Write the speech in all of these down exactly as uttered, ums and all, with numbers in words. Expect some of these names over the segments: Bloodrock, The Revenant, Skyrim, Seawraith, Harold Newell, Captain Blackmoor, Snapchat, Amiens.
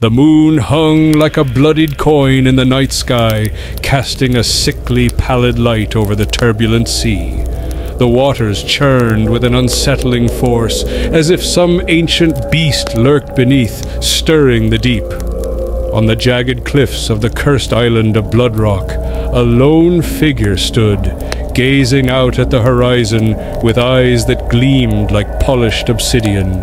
The moon hung like a bloodied coin in the night sky, casting a sickly, pallid light over the turbulent sea. The waters churned with an unsettling force, as if some ancient beast lurked beneath, stirring the deep. On the jagged cliffs of the cursed island of Bloodrock, a lone figure stood, gazing out at the horizon with eyes that gleamed like polished obsidian.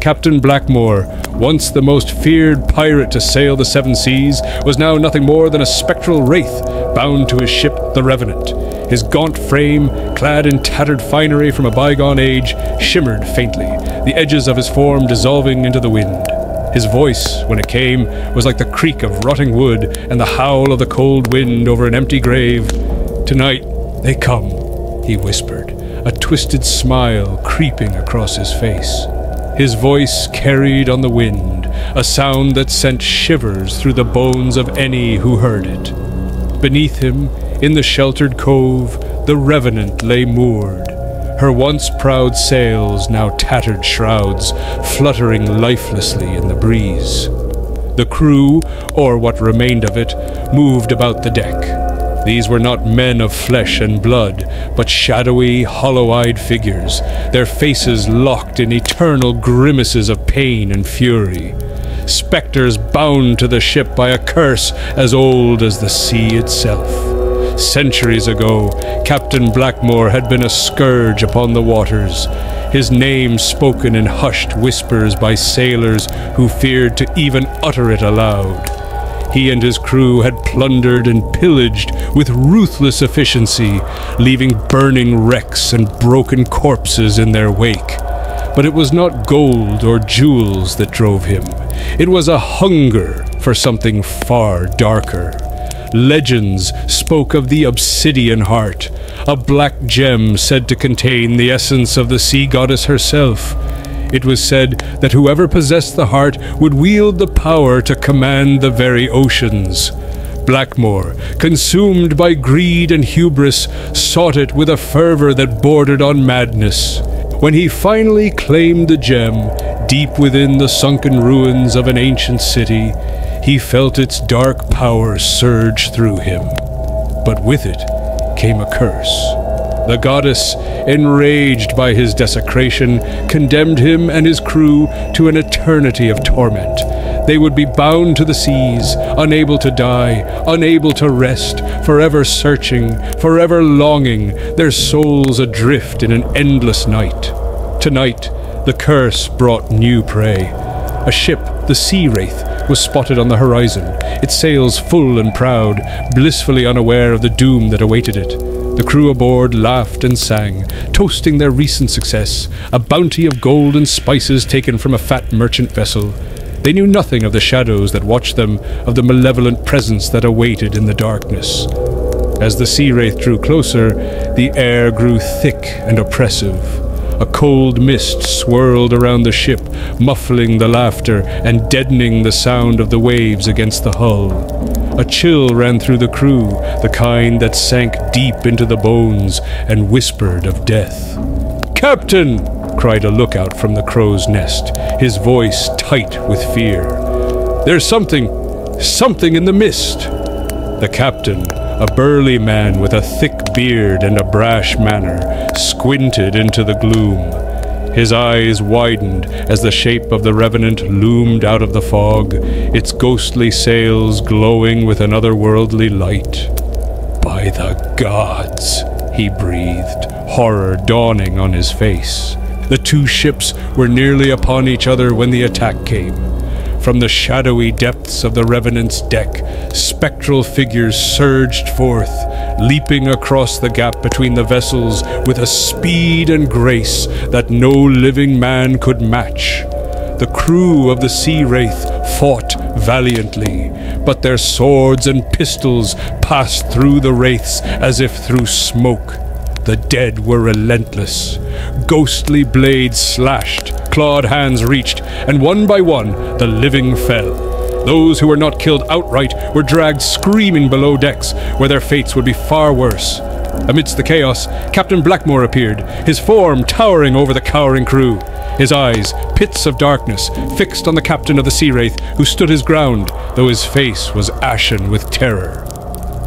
Captain Blackmoor, once the most feared pirate to sail the seven seas, was now nothing more than a spectral wraith bound to his ship, the Revenant. His gaunt frame, clad in tattered finery from a bygone age, shimmered faintly, the edges of his form dissolving into the wind. His voice, when it came, was like the creak of rotting wood and the howl of the cold wind over an empty grave. "Tonight they come," he whispered, a twisted smile creeping across his face. His voice carried on the wind, a sound that sent shivers through the bones of any who heard it. Beneath him, in the sheltered cove, the Revenant lay moored, her once proud sails now tattered shrouds, fluttering lifelessly in the breeze. The crew, or what remained of it, moved about the deck. These were not men of flesh and blood, but shadowy, hollow-eyed figures, their faces locked in eternal grimaces of pain and fury. Spectres bound to the ship by a curse as old as the sea itself. Centuries ago, Captain Blackmoor had been a scourge upon the waters, his name spoken in hushed whispers by sailors who feared to even utter it aloud. He and his crew had plundered and pillaged with ruthless efficiency, leaving burning wrecks and broken corpses in their wake. But it was not gold or jewels that drove him. It was a hunger for something far darker. Legends spoke of the obsidian heart, a black gem said to contain the essence of the sea goddess herself. It was said that whoever possessed the heart would wield the power to command the very oceans. Blackmoor, consumed by greed and hubris, sought it with a fervor that bordered on madness. When he finally claimed the gem, deep within the sunken ruins of an ancient city, he felt its dark power surge through him, but with it came a curse. The goddess, enraged by his desecration, condemned him and his crew to an eternity of torment. They would be bound to the seas, unable to die, unable to rest, forever searching, forever longing, their souls adrift in an endless night. Tonight, the curse brought new prey. A ship, the Seawraith, was spotted on the horizon, its sails full and proud, blissfully unaware of the doom that awaited it. The crew aboard laughed and sang, toasting their recent success, a bounty of gold and spices taken from a fat merchant vessel. They knew nothing of the shadows that watched them, of the malevolent presence that awaited in the darkness. As the Seawraith drew closer, the air grew thick and oppressive. A cold mist swirled around the ship, muffling the laughter and deadening the sound of the waves against the hull. A chill ran through the crew, the kind that sank deep into the bones and whispered of death. "Captain!" cried a lookout from the crow's nest, his voice tight with fear. "There's something, something in the mist!" The captain, a burly man with a thick beard and a brash manner, squinted into the gloom. His eyes widened as the shape of the Revenant loomed out of the fog, its ghostly sails glowing with an otherworldly light. "By the gods!" he breathed, horror dawning on his face. The two ships were nearly upon each other when the attack came. From the shadowy depths of the Revenant's deck, spectral figures surged forth, leaping across the gap between the vessels with a speed and grace that no living man could match. The crew of the Seawraith fought valiantly, but their swords and pistols passed through the wraiths as if through smoke. The dead were relentless. Ghostly blades slashed, clawed hands reached, and one by one the living fell. Those who were not killed outright were dragged screaming below decks, where their fates would be far worse. Amidst the chaos, Captain Blackmoor appeared, his form towering over the cowering crew. His eyes, pits of darkness, fixed on the captain of the Seawraith, who stood his ground, though his face was ashen with terror.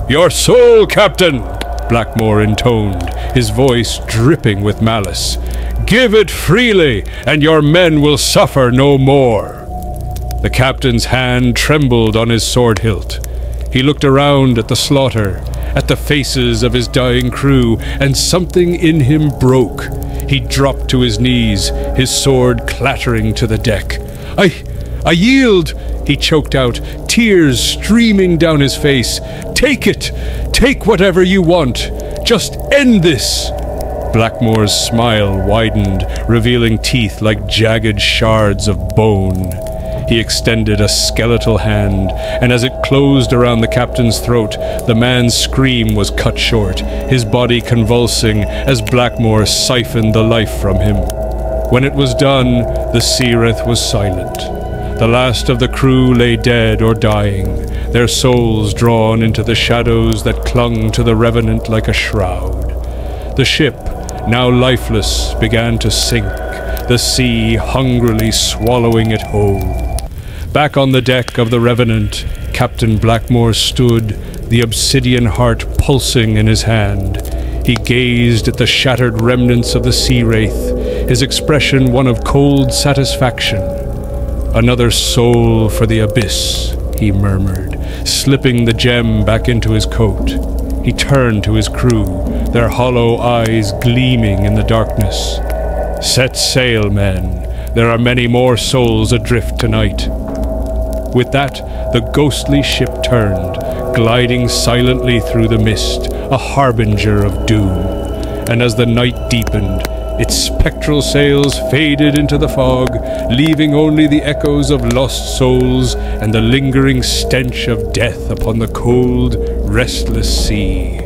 "Your soul, Captain!" Blackmoor intoned, his voice dripping with malice. "Give it freely, and your men will suffer no more." The captain's hand trembled on his sword hilt. He looked around at the slaughter, at the faces of his dying crew, and something in him broke. He dropped to his knees, his sword clattering to the deck. I... I yield!" he choked out, tears streaming down his face. "Take it! Take whatever you want! Just end this!" Blackmoor's smile widened, revealing teeth like jagged shards of bone. He extended a skeletal hand, and as it closed around the captain's throat, the man's scream was cut short, his body convulsing as Blackmoor siphoned the life from him. When it was done, the Seawraith was silent. The last of the crew lay dead or dying, their souls drawn into the shadows that clung to the Revenant like a shroud. The ship, now lifeless, began to sink, the sea hungrily swallowing it whole. Back on the deck of the Revenant, Captain Blackmoor stood, the obsidian heart pulsing in his hand. He gazed at the shattered remnants of the Seawraith, his expression one of cold satisfaction. "Another soul for the abyss," he murmured, slipping the gem back into his coat. He turned to his crew, their hollow eyes gleaming in the darkness. "Set sail, men. There are many more souls adrift tonight." With that, the ghostly ship turned, gliding silently through the mist, a harbinger of doom. And as the night deepened, its spectral sails faded into the fog, leaving only the echoes of lost souls and the lingering stench of death upon the cold, restless sea.